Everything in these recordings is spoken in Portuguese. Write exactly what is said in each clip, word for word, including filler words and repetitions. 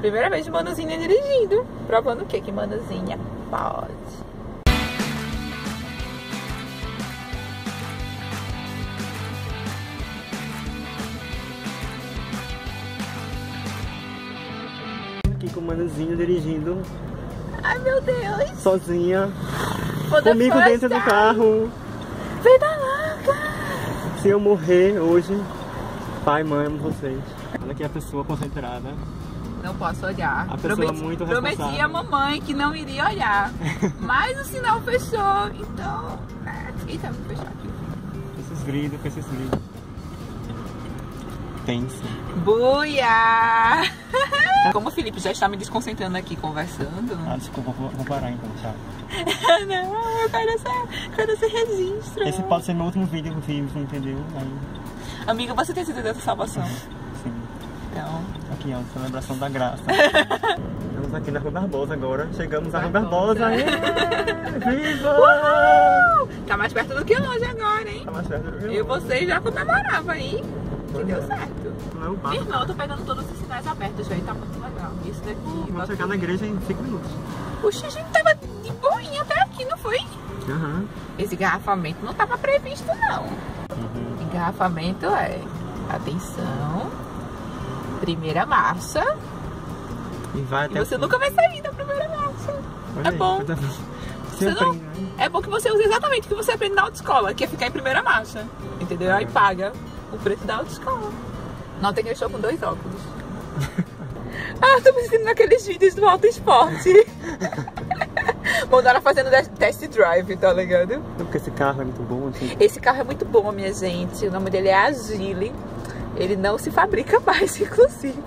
Primeira vez de manuzinha dirigindo. Provando o que que manuzinha pode. Aqui com o manuzinho dirigindo. Ai, meu Deus. Sozinha. Comigo dentro do carro. Vida louca. Se eu morrer hoje, pai, mãe, amo vocês. Olha aqui a pessoa concentrada. Não posso olhar. A pessoa prometi, muito responsável. Prometi a mamãe que não iria olhar. Mas o sinal fechou, então... Eita, vou fechar aqui. Esses gritos, esses gritos. Tenso. Buia! Como o Felipe já está me desconcentrando aqui conversando... Ah, desculpa, vou, vou parar então, tchau. Não, eu quero esse, quero esse registro. Esse pode ser meu último vídeo que eu fiz, entendeu? Aí... Amiga, você tem certeza dessa salvação? Sim. Então... Aqui, ó, celebração da graça. Estamos aqui na Rua Barbosa agora. Chegamos à Rua Barbosa. Aê, viva! Uhul! Tá mais perto do que longe agora, hein? Tá mais perto do que longe. E você já comemorava, hein? Que deu certo. Meu irmão, eu tô pegando todos os sinais abertos, velho. Tá muito legal. Isso daqui. Vamos vai chegar na igreja em cinco minutos. Puxa, a gente tava de boinha até aqui, não foi? Uhum. Esse engarrafamento não tava previsto, não. Uhum. Engarrafamento é... Atenção. Primeira marcha. E, vai até e você nunca vai sair da primeira marcha. Olha é aí, bom. Você não... aprende, né? É bom que você use exatamente o que você aprende na autoescola, que é ficar em primeira marcha. Entendeu? Aí paga o preço da autoescola. Não tem que eu estou com dois óculos. Ah, tô me sentindo naqueles vídeos do Auto Esporte. Mandaram fazendo test drive, tá ligado? Porque esse carro é muito bom, assim. Esse carro é muito bom, minha gente. O nome dele é Agile. Ele não se fabrica mais, inclusive.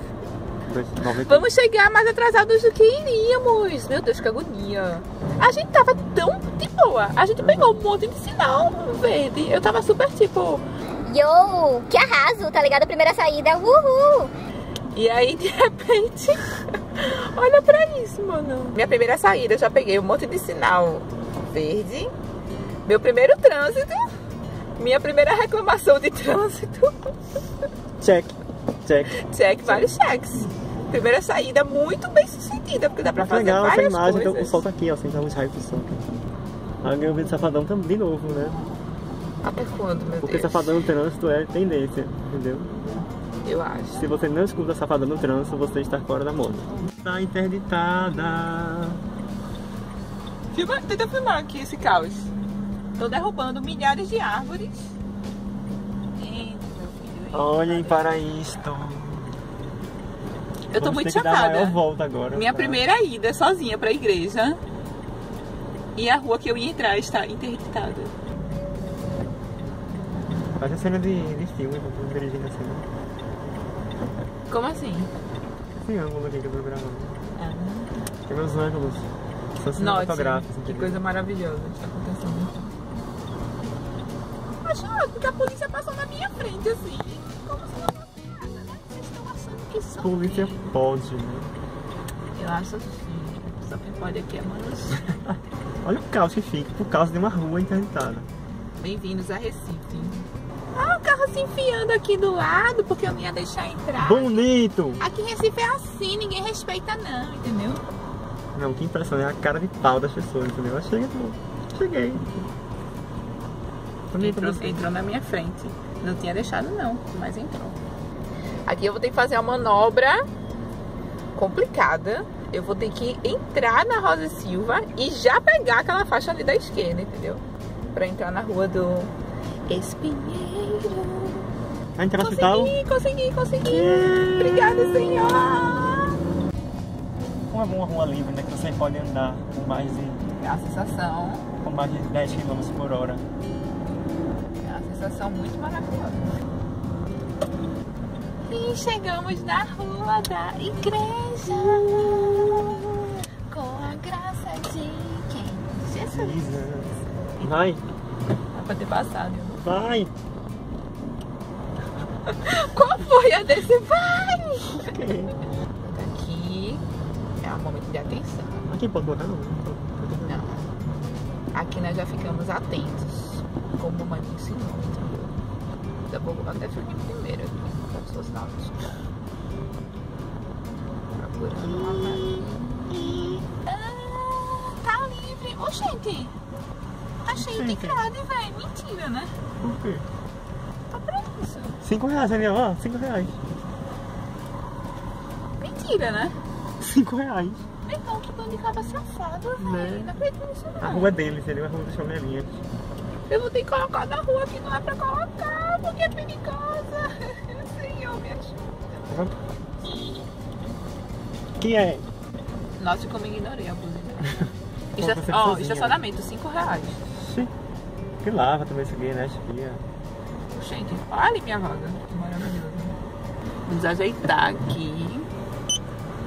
Vamos chegar mais atrasados do que iríamos. Meu Deus, que agonia. A gente tava tão de boa. A gente pegou um monte de sinal verde. Eu tava super tipo... Yo, que arraso, tá ligado? A primeira saída, uhul! E aí, de repente, olha pra isso, mano. Minha primeira saída, eu já peguei um monte de sinal verde. Meu primeiro trânsito. Minha primeira reclamação de trânsito. Check, check. Check, vários cheques. Primeira saída muito bem sucedida, porque dá pra fazer legal, várias essa imagem, coisas. Então, o sol tá aqui, ó, sem dar um raio pro sol. Aí eu ganhei o vídeo safadão também de novo, né? Até quando, meu Deus? Porque safadão no trânsito é tendência, entendeu? Eu acho. Se você não escuta safadão no trânsito, você está fora da moda. Está interditada. Filma, tenta filmar aqui esse caos. Estão derrubando milhares de árvores. Eita, meu filho. Eita, olhem para isto. Eu tô muito chocada. Eu volto agora. Minha tá? primeira ida sozinha para a igreja. E a rua que eu ia entrar está interditada. Parece cena de, de filme, vou dirigir na cena. Como assim? Esse ângulo aqui que eu tô gravando. Ah. Tem meus ângulos. São cinematográficos. Que coisa maravilhosa que tá acontecendo. Acho ótimo que a polícia passou na minha frente, assim. Como se não fosse nada, né? Vocês estão achando que só polícia que... pode, né? Eu acho assim. Só que pode aqui é mano. Olha o caos que fica por causa de uma rua interditada. Bem-vindos a Recife. Ah, o carro se enfiando aqui do lado, porque eu não ia deixar entrar. Bonito! Aqui em Recife é assim, ninguém respeita não, entendeu? Não, que impressão, é a cara de pau das pessoas, entendeu? Eu cheguei, cheguei. Entrou, entrou na minha frente. Não tinha deixado não, mas entrou. Aqui eu vou ter que fazer uma manobra complicada. Eu vou ter que entrar na Rosa Silva e já pegar aquela faixa ali da esquerda, entendeu? Pra entrar na rua do... Espinheiro. A gente vai consegui, consegui, consegui. Yeah. Obrigada, Senhor. Uma boa rua livre, né? Que você pode andar com mais de... É a sensação. Com mais de dez quilômetros por hora. É uma sensação muito maravilhosa. E chegamos na rua da igreja. Com a graça de quem? Jesus. Jesus. Vai. Dá pra ter passado. Vai! Qual foi a desse? Vai! Okay. Aqui é um momento de atenção. Aqui pode botar não. Não. Aqui nós já ficamos atentos. Como o maninho se encontra. Vou até filmar primeiro aqui. Para os seus lados. segurando uma vaga. E... Ah, tá livre! Ô, gente! Achei de crado, velho. Mentira, né? Por quê? Tá preço. Cinco reais, Daniel, ó. Cinco reais. Mentira, né? Cinco reais. Então, que dono de cabra safado, velho. Não, não acredito nisso, não. A rua é dele, entendeu? A rua do Chomelinha. Eu vou ter que colocar na rua que não é pra colocar, porque é perigosa. Senhor, me ajuda. Quem é? Nossa, como ignorei a buzina. Ó, estacionamento, cinco reais. Sim. Que lava também isso aqui, né, chefia? Gente, olha minha vaga. Maravilhoso. Vamos ajeitar aqui.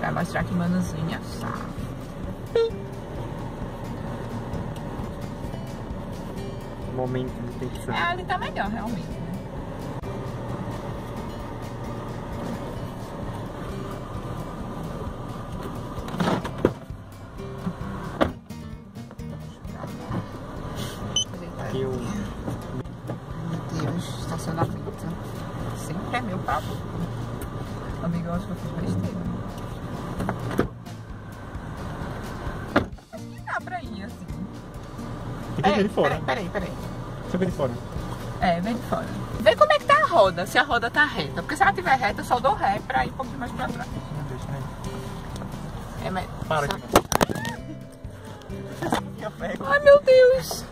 Pra mostrar que manuzinha sabe. Momento de tensão. É, ali tá melhor, realmente. Aqui eu... Meu Deus, estacionamento. Sempre é meu papo. Amigo, eu acho que eu fiz besteira. Acho que dá pra ir assim. Tem que ver de fora. Peraí, peraí, peraí. Deixa eu ver de fora. É, vem de fora. Vê como é que tá a roda, se a roda tá reta. Porque se ela tiver reta, eu só dou ré pra ir um pouquinho mais pra trás. Meu Deus, peraí. É, mas... Para aqui. Ai, meu Deus.